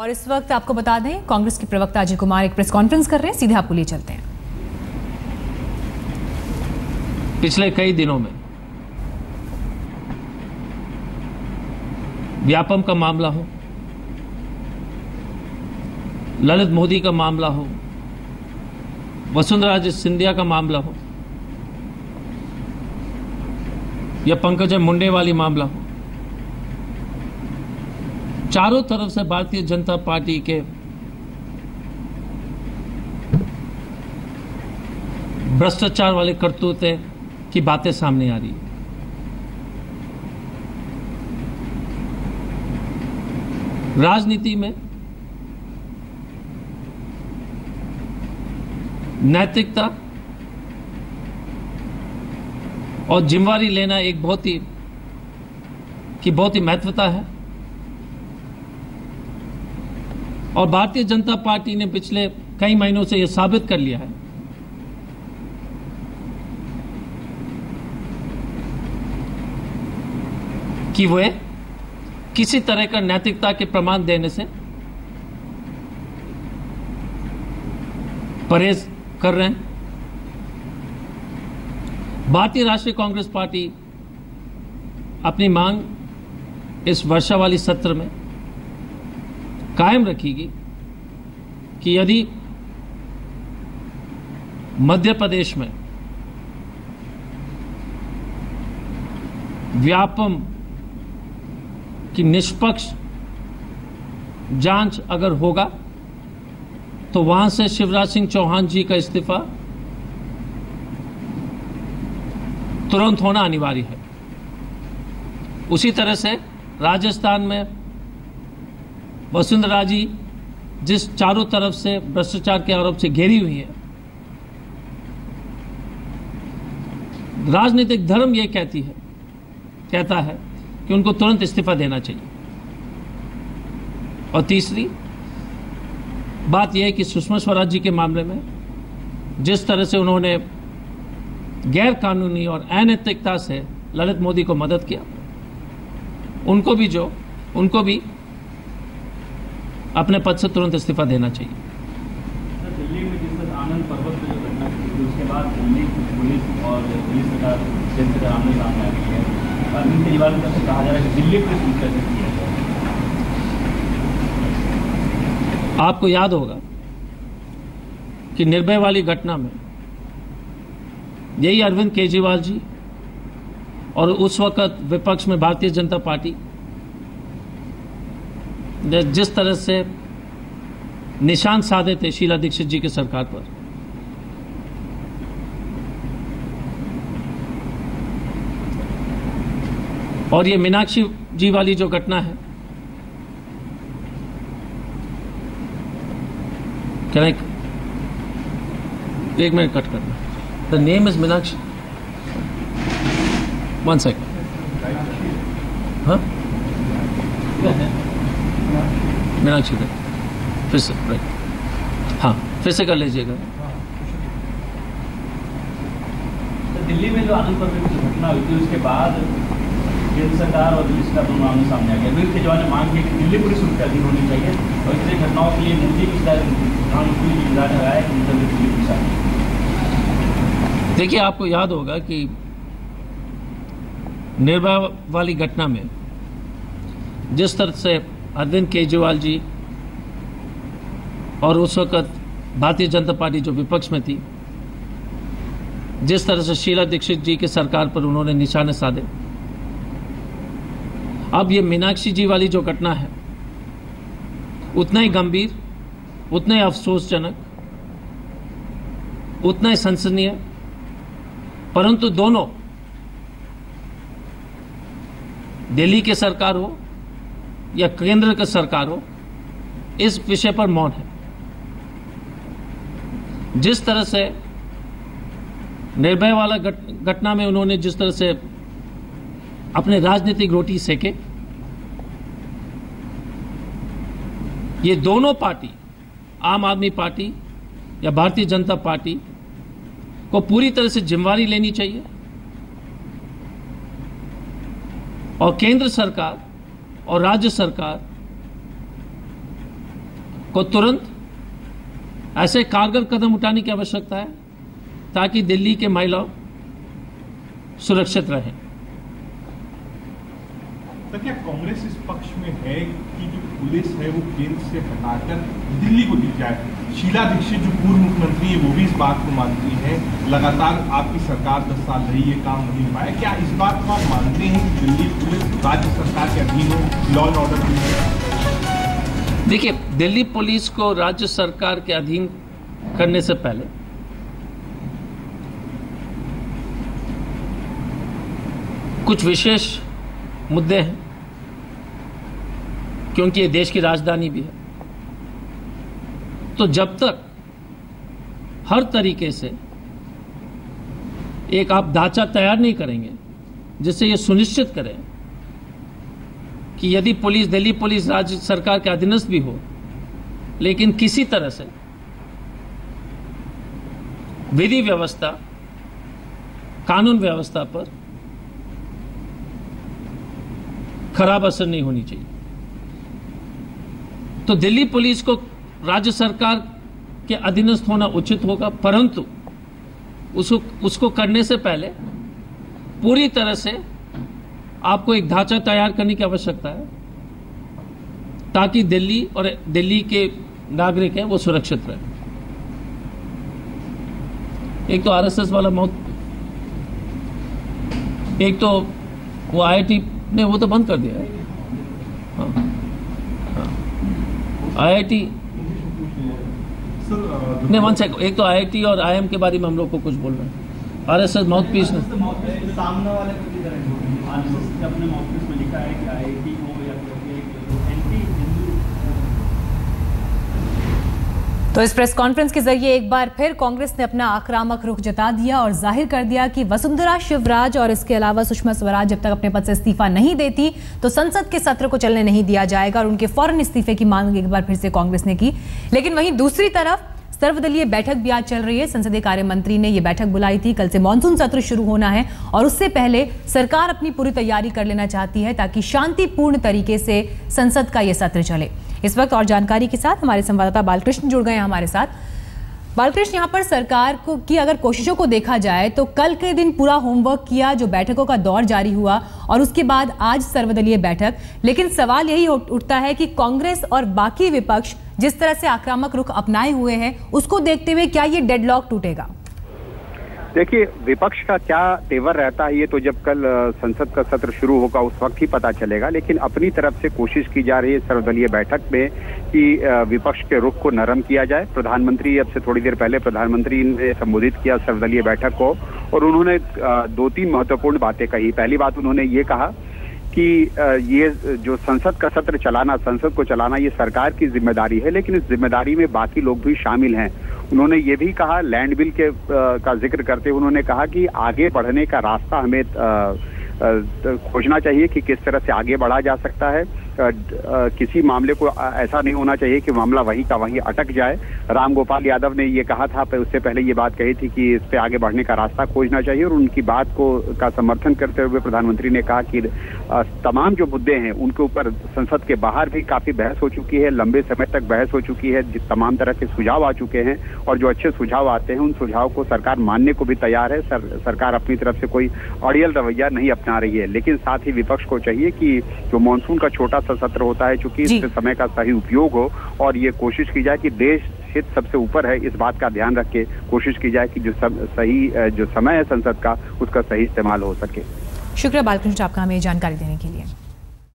और इस वक्त आपको बता दें कांग्रेस के प्रवक्ता अजय कुमार एक प्रेस कॉन्फ्रेंस कर रहे हैं, सीधे आपको ले चलते हैं। पिछले कई दिनों में व्यापम का मामला हो, ललित मोदी का मामला हो, वसुंधरा राजे सिंधिया का मामला हो या पंकजा मुंडे वाली मामला हो, चारों तरफ से भारतीय जनता पार्टी के भ्रष्टाचार वाले करतूतों की बातें सामने आ रही है। राजनीति में नैतिकता और जिम्मेदारी लेना एक बहुत ही महत्वता है और भारतीय जनता पार्टी ने पिछले कई महीनों से यह साबित कर लिया है कि वह किसी तरह का नैतिकता के प्रमाण देने से परहेज कर रहे हैं। भारतीय राष्ट्रीय कांग्रेस पार्टी अपनी मांग इस वर्षा वाली सत्र में कायम रखेगी कि यदि मध्य प्रदेश में व्यापम की निष्पक्ष जांच अगर होगा तो वहां से शिवराज सिंह चौहान जी का इस्तीफा तुरंत होना अनिवार्य है। उसी तरह से राजस्थान में वसुंधरा जी जिस चारों तरफ से भ्रष्टाचार के आरोप से घेरी हुई है, राजनीतिक धर्म यह कहता है कि उनको तुरंत इस्तीफा देना चाहिए। और तीसरी बात यह है कि सुषमा स्वराज जी के मामले में जिस तरह से उन्होंने गैरकानूनी और अनैतिकता से ललित मोदी को मदद किया, उनको भी अपने पद से तुरंत इस्तीफा देना चाहिए। दिल्ली में जिस तरह आनंद पर्वत पर जो घटना हुई उसके बाद दिल्ली पुलिस और पुलिस का अरविंद केजरीवाल की तरफ से कहा जा रहा है कि दिल्ली पुलिस मुख्यालय किया। आपको याद होगा कि निर्भय वाली घटना में यही अरविंद केजरीवाल जी और उस वक्त विपक्ष में भारतीय जनता पार्टी जिस तरह से निशान साधे थे शीला दीक्षित जी की सरकार पर, और ये मीनाक्षी जी वाली जो घटना है, एक मिनट कट करना। The name is Meenakshi, 1 second. हाँ मीनाक्षी का फिर से, हाँ फिर से कर लीजिएगा। दिल्ली में जो आनंद पर्वत की घटना हुई थी उसके बाद केंद्र सरकार और दिल्ली सरकार दोनों मामले सामने आ गए। अरविंद केजरीवाल ने मांग की कि दिल्ली पुलिस उनके अधीन होनी चाहिए और इसलिए घटनाओं के लिए मोदी की जिम्मेदारी लगाया कि दिल्ली पुलिस। देखिए आपको याद होगा कि निर्भया वाली घटना में जिस तरह से अरविंद केजरीवाल जी और उस वक्त भारतीय जनता पार्टी जो विपक्ष में थी, जिस तरह से शीला दीक्षित जी की सरकार पर उन्होंने निशाने साधे, अब ये मीनाक्षी जी वाली जो घटना है उतना ही गंभीर, उतना ही अफसोसजनक, उतना ही संसदीय, परंतु दोनों दिल्ली की सरकार हो या केंद्र की सरकार हो, इस विषय पर मौन है। जिस तरह से निर्भय वाला घटना में उन्होंने जिस तरह से अपने राजनीतिक रोटी सेके, ये दोनों पार्टी, आम आदमी पार्टी या भारतीय जनता पार्टी को पूरी तरह से जिम्मेदारी लेनी चाहिए और केंद्र सरकार और राज्य सरकार को तुरंत ऐसे कारगर कदम उठाने की आवश्यकता है ताकि दिल्ली के महिलाओं सुरक्षित रहें। तो क्या कांग्रेस इस पक्ष में है कि जो पुलिस है वो केंद्र से हटाकर दिल्ली को दी जाए? शीला दीक्षित जो पूर्व मुख्यमंत्री है वो भी इस बात को मानती है, लगातार आपकी सरकार 10 साल रही ये काम नहीं हो पाया। क्या इस बात को आप मानते हैं कि दिल्ली पुलिस राज्य सरकार के अधीन हो, लॉ एंड ऑर्डर की है? देखिए, दिल्ली पुलिस को राज्य सरकार के अधीन करने से पहले कुछ विशेष मुद्दे हैं, क्योंकि ये देश की राजधानी भी है। तो जब तक हर तरीके से एक आप ढांचा तैयार नहीं करेंगे जिससे ये सुनिश्चित करें कि यदि पुलिस, दिल्ली पुलिस राज्य सरकार के अधीनस्थ भी हो, लेकिन किसी तरह से विधि व्यवस्था, कानून व्यवस्था पर खराब असर नहीं होनी चाहिए। तो दिल्ली पुलिस को राज्य सरकार के अधीनस्थ होना उचित होगा, परंतु उसको करने से पहले पूरी तरह से आपको एक ढांचा तैयार करने की आवश्यकता है ताकि दिल्ली और दिल्ली के नागरिक हैं वो सुरक्षित रहे। एक तो आरएसएस वाला मौत, एक तो वो आईआईटी नहीं, वो तो बंद कर दिया है। आईआईटी नहीं, वन सेकंड, एक तो आईआईटी और आईएम के बारे में हम लोग को कुछ बोल रहे हैं। आरएसएस माउथ पीस ने सामने वाले आरएसएस अपने माउथ पीस में लिखा है कि आईआईटी हो या तो इस प्रेस कॉन्फ्रेंस के जरिए एक बार फिर कांग्रेस ने अपना आक्रामक रुख जता दिया और जाहिर कर दिया कि वसुंधरा, शिवराज और इसके अलावा सुषमा स्वराज जब तक अपने पद से इस्तीफा नहीं देती तो संसद के सत्र को चलने नहीं दिया जाएगा और उनके फौरन इस्तीफे की मांग एक बार फिर से कांग्रेस ने की। लेकिन वहीं दूसरी तरफ सर्वदलीय बैठक भी आज चल रही है। संसदीय कार्य मंत्री ने यह बैठक बुलाई थी। कल से मानसून सत्र शुरू होना है और उससे पहले सरकार अपनी पूरी तैयारी कर लेना चाहती है ताकि शांतिपूर्ण तरीके से संसद का यह सत्र चले। इस वक्त और जानकारी के साथ हमारे संवाददाता बालकृष्ण जुड़ गए हैं हमारे साथ। बालकृष्ण, यहाँ पर सरकार को की अगर कोशिशों को देखा जाए तो कल के दिन पूरा होमवर्क किया, जो बैठकों का दौर जारी हुआ और उसके बाद आज सर्वदलीय बैठक। लेकिन सवाल यही उठता है कि कांग्रेस और बाकी विपक्ष जिस तरह से आक्रामक रुख अपनाए हुए हैं उसको देखते हुए क्या ये डेडलॉक टूटेगा? देखिए, विपक्ष का क्या तेवर रहता है ये तो जब कल संसद का सत्र शुरू होगा उस वक्त ही पता चलेगा। लेकिन अपनी तरफ से कोशिश की जा रही है सर्वदलीय बैठक में कि विपक्ष के रुख को नरम किया जाए। प्रधानमंत्री, अब से थोड़ी देर पहले प्रधानमंत्री ने संबोधित किया सर्वदलीय बैठक को और उन्होंने 2-3 महत्वपूर्ण बातें कही। पहली बात उन्होंने ये कहा कि ये जो संसद का सत्र चलाना, संसद को चलाना, ये सरकार की जिम्मेदारी है, लेकिन इस जिम्मेदारी में बाकी लोग भी शामिल हैं। उन्होंने ये भी कहा, लैंड बिल का जिक्र करते हुए उन्होंने कहा कि आगे बढ़ने का रास्ता हमें खोजना चाहिए कि किस तरह से आगे बढ़ा जा सकता है। किसी मामले को ऐसा नहीं होना चाहिए कि मामला वहीं का वहीं अटक जाए। रामगोपाल यादव ने ये कहा था, उससे पहले ये बात कही थी कि इस पे आगे बढ़ने का रास्ता खोजना चाहिए और उनकी बात का समर्थन करते हुए प्रधानमंत्री ने कहा कि तमाम जो मुद्दे हैं उनके ऊपर संसद के बाहर भी काफी बहस हो चुकी है, लंबे समय तक बहस हो चुकी है, तमाम तरह के सुझाव आ चुके हैं और जो अच्छे सुझाव आते हैं उन सुझाव को सरकार मानने को भी तैयार है। सरकार अपनी तरफ से कोई अड़ियल रवैया नहीं अपना रही है। लेकिन साथ ही विपक्ष को चाहिए कि जो मानसून का छोटा सत्र होता है, चूंकि इसके समय का सही उपयोग हो और ये कोशिश की जाए कि देश हित सबसे ऊपर है, इस बात का ध्यान रख के कोशिश की जाए कि जो समय है संसद का उसका सही इस्तेमाल हो सके। शुक्रिया बालकृष्ण आपका हमें जानकारी देने के लिए।